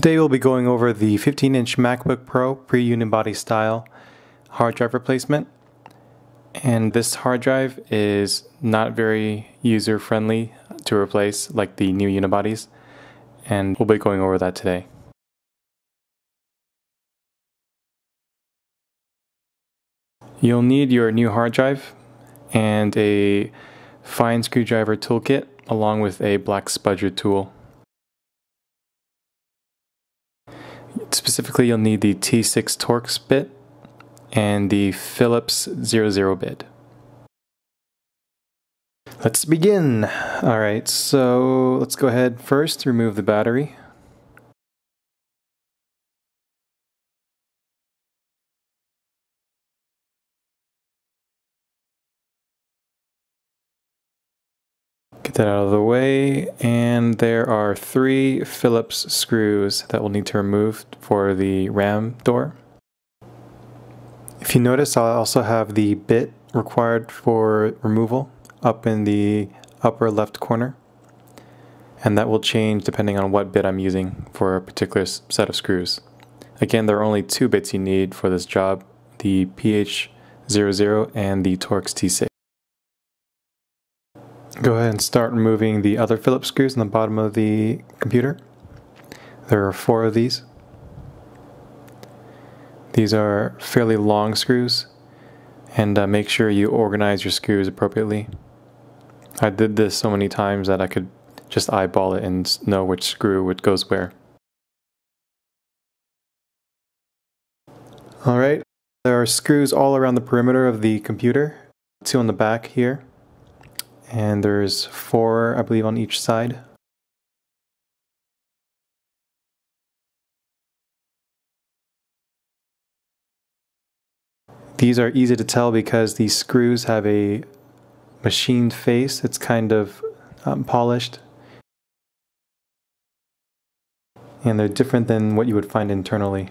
Today we'll be going over the 15-inch MacBook Pro pre-unibody style hard drive replacement. And this hard drive is not very user-friendly to replace like the new unibodies, and we'll be going over that today. You'll need your new hard drive and a fine screwdriver toolkit along with a black Spudger tool. Specifically, you'll need the T6 Torx bit and the Philips 00 bit. Let's begin. Alright, so let's go ahead first, remove the battery. Get that out of the way, and there are 3 Phillips screws that we'll need to remove for the RAM door. If you notice, I also have the bit required for removal up in the upper left corner, and that will change depending on what bit I'm using for a particular set of screws. Again, there are only 2 bits you need for this job, the PH00 and the Torx T6. Go ahead and start removing the other Phillips screws on the bottom of the computer. There are 4 of these. These are fairly long screws, and make sure you organize your screws appropriately. I did this so many times that I could just eyeball it and know which screw goes where. Alright, there are screws all around the perimeter of the computer, 2 on the back here. And there's 4, I believe, on each side. These are easy to tell because these screws have a machined face. It's kind of polished. And they're different than what you would find internally.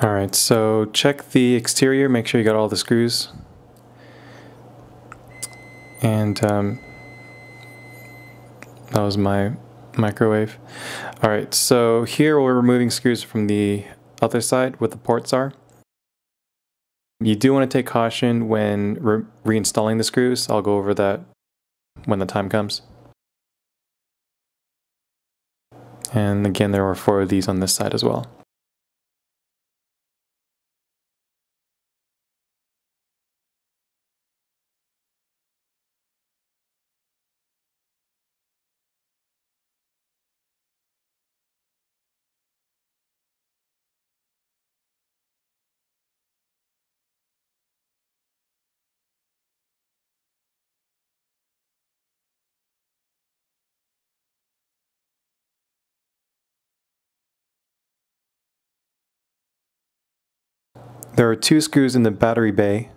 Alright, so check the exterior, make sure you got all the screws. And that was my microwave. Alright, so here we're removing screws from the other side where the ports are. You do want to take caution when reinstalling the screws. I'll go over that when the time comes. And again, there were 4 of these on this side as well. There are 2 screws in the battery bay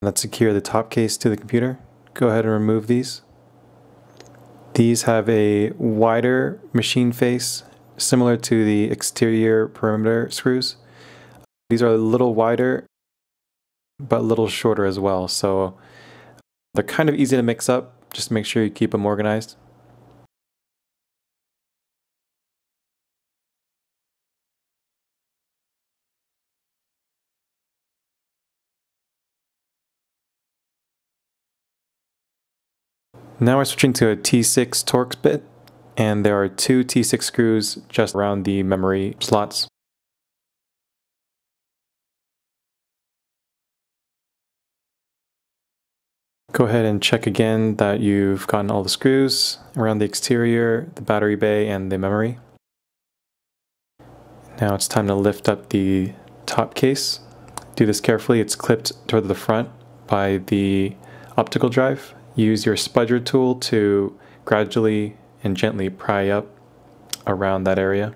that secure the top case to the computer. Go ahead and remove these. These have a wider machine face, similar to the exterior perimeter screws. These are a little wider, but a little shorter as well. So they're kind of easy to mix up. Just make sure you keep them organized. Now we're switching to a T6 Torx bit, and there are 2 T6 screws just around the memory slots. Go ahead and check again that you've gotten all the screws around the exterior, the battery bay, and the memory. Now it's time to lift up the top case. Do this carefully. It's clipped toward the front by the optical drive. Use your Spudger tool to gradually and gently pry up around that area.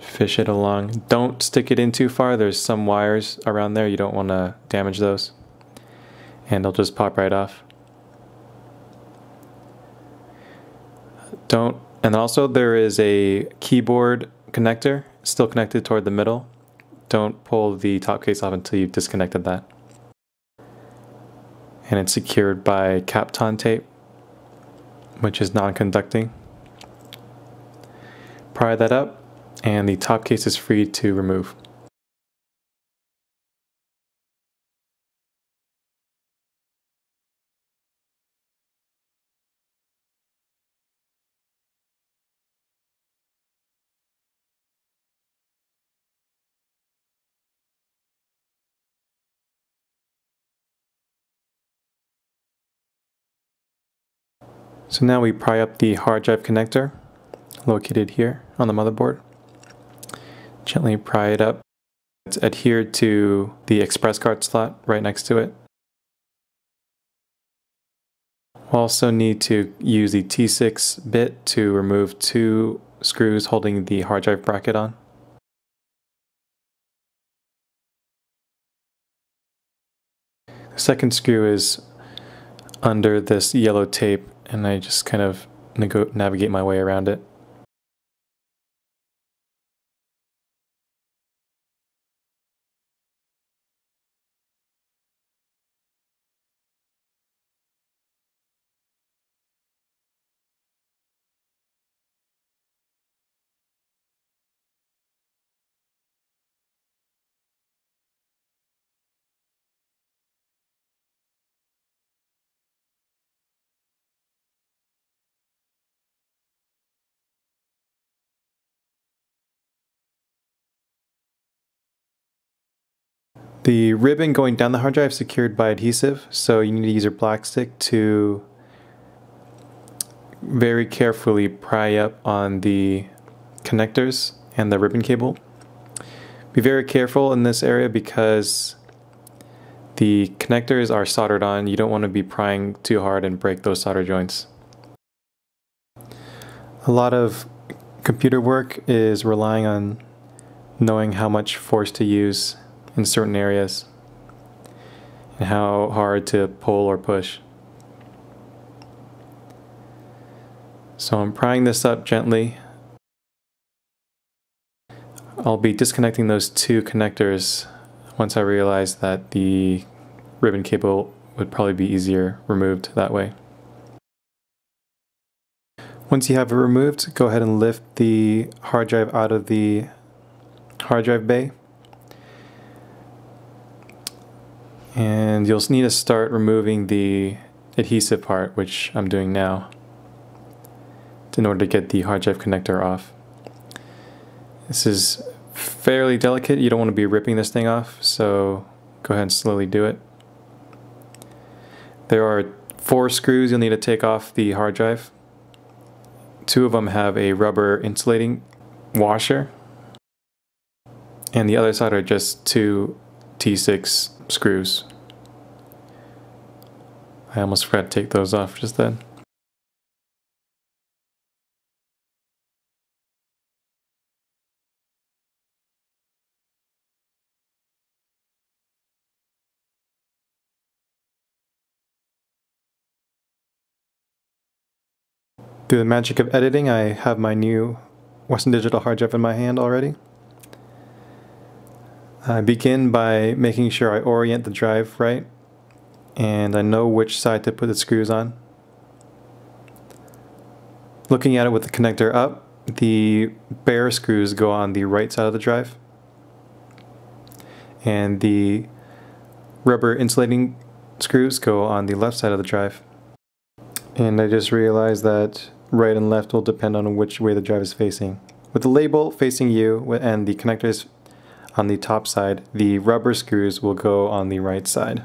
Fish it along. Don't stick it in too far. There's some wires around there. You don't want to damage those. And they'll just pop right off. Don't. And also there is a keyboard connector still connected toward the middle. Don't pull the top case off until you've disconnected that. And it's secured by Kapton tape, which is non-conducting. Pry that up, and the top case is free to remove. So now we pry up the hard drive connector located here on the motherboard. Gently pry it up. It's adhered to the ExpressCard slot right next to it. We'll also need to use the T6 bit to remove two screws holding the hard drive bracket on. The second screw is under this yellow tape, and I just kind of navigate my way around it. The ribbon going down the hard drive is secured by adhesive, so you need to use your black stick to very carefully pry up on the connectors and the ribbon cable. Be very careful in this area because the connectors are soldered on. You don't want to be prying too hard and break those solder joints. A lot of computer work is relying on knowing how much force to use in certain areas, and how hard to pull or push. So I'm prying this up gently. I'll be disconnecting those two connectors once I realize that the ribbon cable would probably be easier removed that way. Once you have it removed, go ahead and lift the hard drive out of the hard drive bay. And you'll need to start removing the adhesive part, which I'm doing now, in order to get the hard drive connector off. This is fairly delicate. You don't want to be ripping this thing off, so go ahead and slowly do it. There are 4 screws you'll need to take off the hard drive. 2 of them have a rubber insulating washer, and the other side are just 2 T6 screws. I almost forgot to take those off just then. Through the magic of editing, I have my new Western Digital hard drive in my hand already. I begin by making sure I orient the drive right, and I know which side to put the screws on. Looking at it with the connector up, the bare screws go on the right side of the drive, and the rubber insulating screws go on the left side of the drive. And I just realized that right and left will depend on which way the drive is facing. With the label facing you and the connectors on the top side, the rubber screws will go on the right side.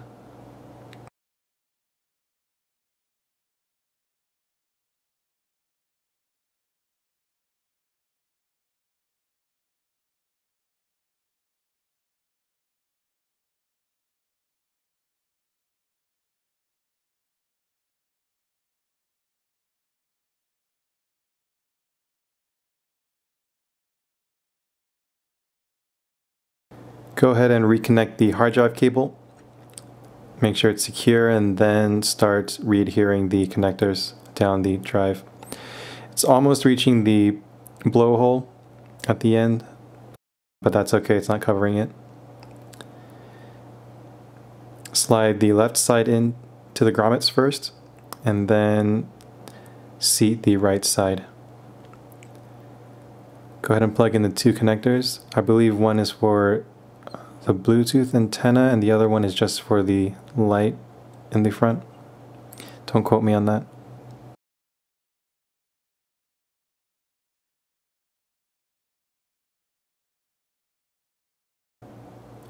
Go ahead and reconnect the hard drive cable. Make sure it's secure and then start re-adhering the connectors down the drive. It's almost reaching the blowhole at the end, but that's okay, it's not covering it. Slide the left side in to the grommets first and then seat the right side. Go ahead and plug in the two connectors. I believe one is for the Bluetooth antenna and the other one is just for the light in the front. Don't quote me on that.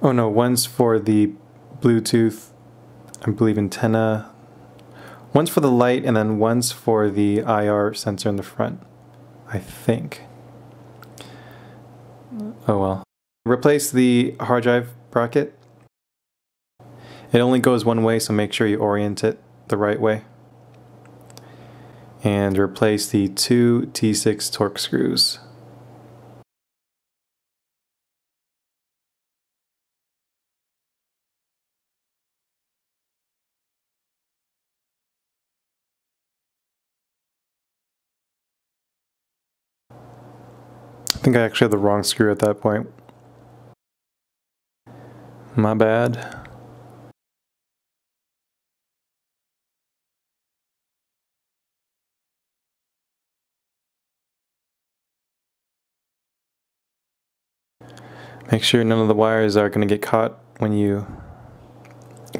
Oh no, one's for the Bluetooth, I believe antenna, one's for the light and then one's for the IR sensor in the front, I think. Oh well. Replace the hard drive bracket. It only goes one way, so make sure you orient it the right way. And replace the two T6 Torx screws. I think I actually had the wrong screw at that point. My bad. Make sure none of the wires are going to get caught when you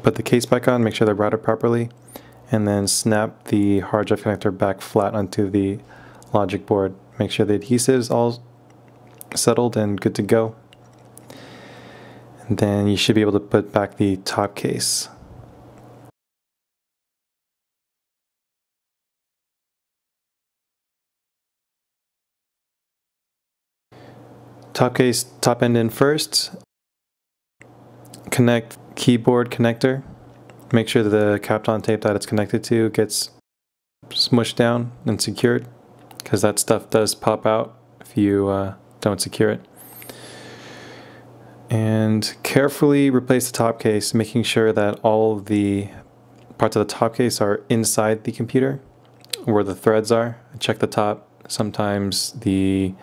put the case back on. Make sure they're routed properly. And then snap the hard drive connector back flat onto the logic board. Make sure the adhesive's all settled and good to go. Then you should be able to put back the top case. Top case, top end in first. Connect keyboard connector. Make sure the Kapton tape that it's connected to gets smushed down and secured, because that stuff does pop out if you don't secure it. And carefully replace the top case, making sure that all of the parts of the top case are inside the computer, where the threads are. Check the top. Sometimes the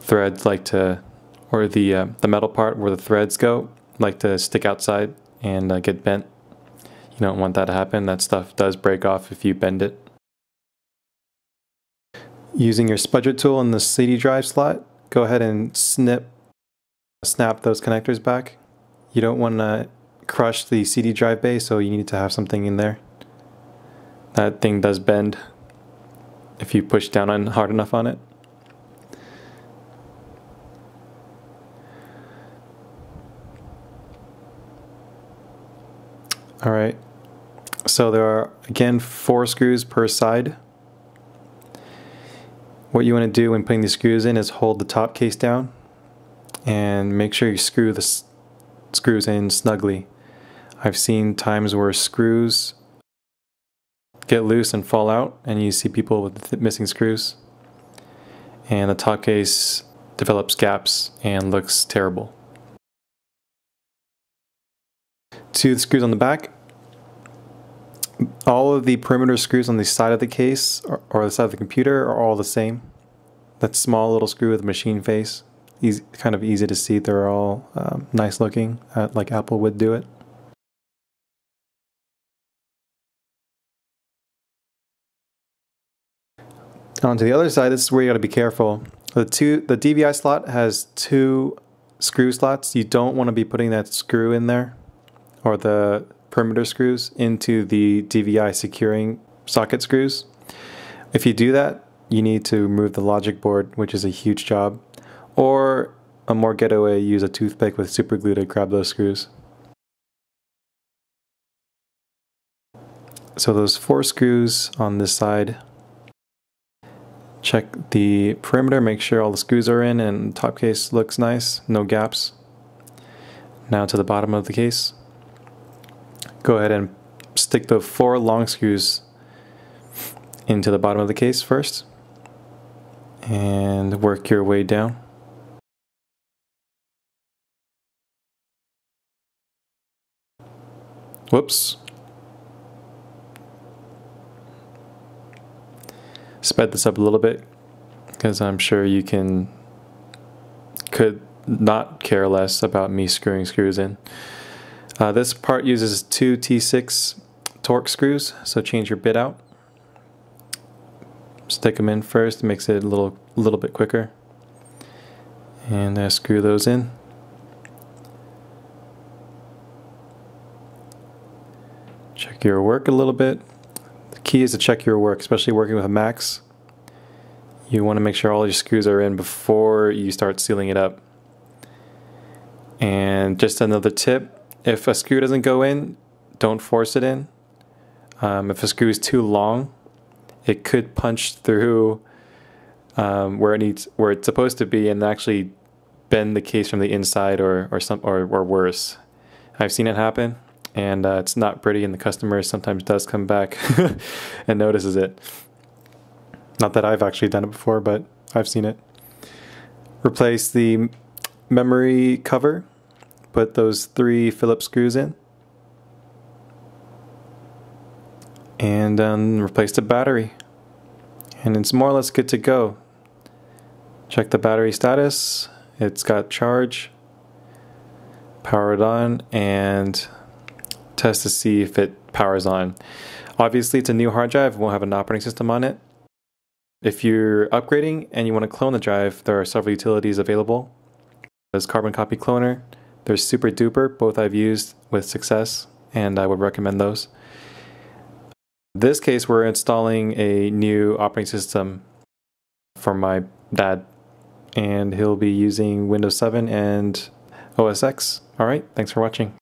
threads like to, or the metal part where the threads go, like to stick outside and get bent. You don't want that to happen. That stuff does break off if you bend it. Using your Spudger tool in the CD drive slot, go ahead and snap those connectors back. You don't want to crush the CD drive bay, so you need to have something in there. That thing does bend if you push down on hard enough on it. Alright, so there are again 4 screws per side. What you want to do when putting these screws in is hold the top case down and make sure you screw the screws in snugly. I've seen times where screws get loose and fall out, and you see people with missing screws, and the top case develops gaps and looks terrible. To the screws on the back, all of the perimeter screws on the side of the case or the side of the computer are all the same. That small little screw with the machine face. Easy, kind of easy to see. They're all nice looking, like Apple would do it. Onto the other side, this is where you got to be careful. The DVI slot has 2 screw slots. You don't want to be putting that screw in there, or the perimeter screws, into the DVI securing socket screws. If you do that, you need to remove the logic board, which is a huge job. Or a more getaway, use a toothpick with super glue to grab those screws. So those 4 screws on this side. Check the perimeter, make sure all the screws are in and top case looks nice, no gaps. Now to the bottom of the case. Go ahead and stick the 4 long screws into the bottom of the case first. And work your way down. Whoops. Sped this up a little bit because I'm sure you could not care less about me screwing screws in. This part uses two T6 Torx screws, so change your bit out. Stick them in first, makes it a little bit quicker. And screw those in. Check your work a little bit. The key is to check your work, especially working with a Macs. You want to make sure all your screws are in before you start sealing it up. And just another tip, if a screw doesn't go in, don't force it in. If a screw is too long, it could punch through where it's supposed to be and actually bend the case from the inside or worse. I've seen it happen, and it's not pretty, and the customer sometimes does come back and notices it. Not that I've actually done it before, but I've seen it. Replace the memory cover. Put those three Phillips screws in. And replace the battery. And it's more or less good to go. Check the battery status. It's got charge. Power it on and test to see if it powers on. Obviously it's a new hard drive. It won't have an operating system on it. If you're upgrading and you want to clone the drive, there are several utilities available. There's Carbon Copy Cloner. There's Super Duper. Both I've used with success, and I would recommend those. In this case, we're installing a new operating system for my dad, and he'll be using Windows 7 and OS X. All right, thanks for watching.